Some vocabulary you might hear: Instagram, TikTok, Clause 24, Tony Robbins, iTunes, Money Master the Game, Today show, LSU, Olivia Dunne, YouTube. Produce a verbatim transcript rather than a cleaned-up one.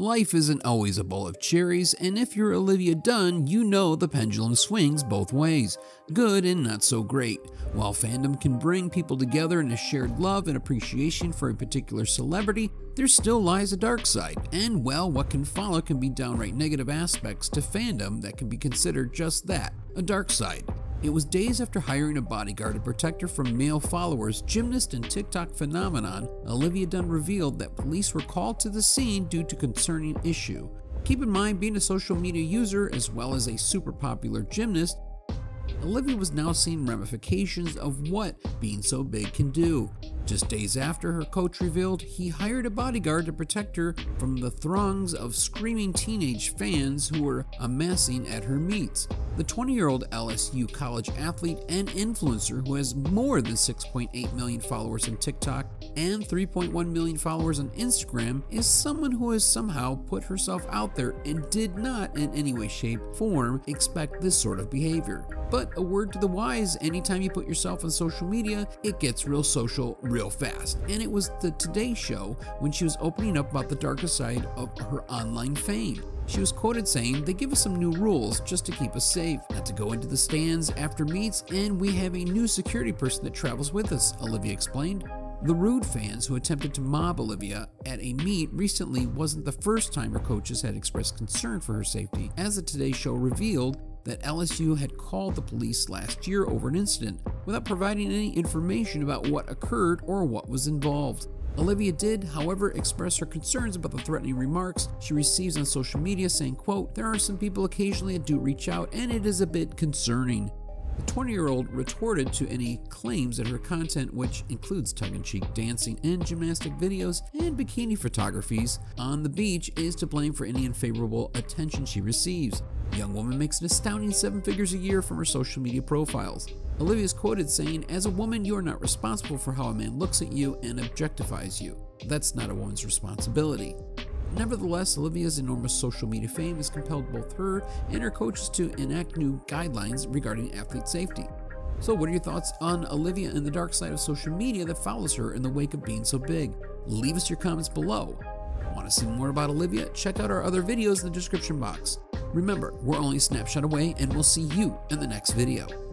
Life isn't always a bowl of cherries, and if you're Olivia Dunne, you know the pendulum swings both ways, good and not so great. While fandom can bring people together in a shared love and appreciation for a particular celebrity, there still lies a dark side, and well, what can follow can be downright negative aspects to fandom that can be considered just that, a dark side. It was days after hiring a bodyguard to protect her from male followers, gymnast and TikTok phenomenon, Olivia Dunne revealed that police were called to the scene due to concerning issue. Keep in mind, being a social media user as well as a super popular gymnast, Olivia was now seeing ramifications of what being so big can do. Just days after, her coach revealed he hired a bodyguard to protect her from the throngs of screaming teenage fans who were amassing at her meets. The twenty-year-old L S U college athlete and influencer who has more than six point eight million followers on TikTok and three point one million followers on Instagram is someone who has somehow put herself out there and did not in any way, shape, form expect this sort of behavior. But a word to the wise, anytime you put yourself on social media, it gets real social real fast. And it was the Today show when she was opening up about the darker side of her online fame. She was quoted saying, "They give us some new rules just to keep us safe, not to go into the stands after meets, and we have a new security person that travels with us," Olivia explained. The rude fans who attempted to mob Olivia at a meet recently wasn't the first time her coaches had expressed concern for her safety, as the Today show revealed that L S U had called the police last year over an incident without providing any information about what occurred or what was involved. Olivia did, however, express her concerns about the threatening remarks she receives on social media, saying, quote, "There are some people occasionally that do reach out, and it is a bit concerning." The twenty-year-old retorted to any claims that her content, which includes tongue-in-cheek dancing and gymnastic videos and bikini photographies on the beach, is to blame for any unfavorable attention she receives. The young woman makes an astounding seven figures a year from her social media profiles. Olivia is quoted saying, "As a woman, you are not responsible for how a man looks at you and objectifies you. That's not a woman's responsibility." Nevertheless, Olivia's enormous social media fame has compelled both her and her coaches to enact new guidelines regarding athlete safety. So what are your thoughts on Olivia and the dark side of social media that follows her in the wake of being so big? Leave us your comments below. Want to see more about Olivia? Check out our other videos in the description box. Remember, we're only a snapshot away, and we'll see you in the next video.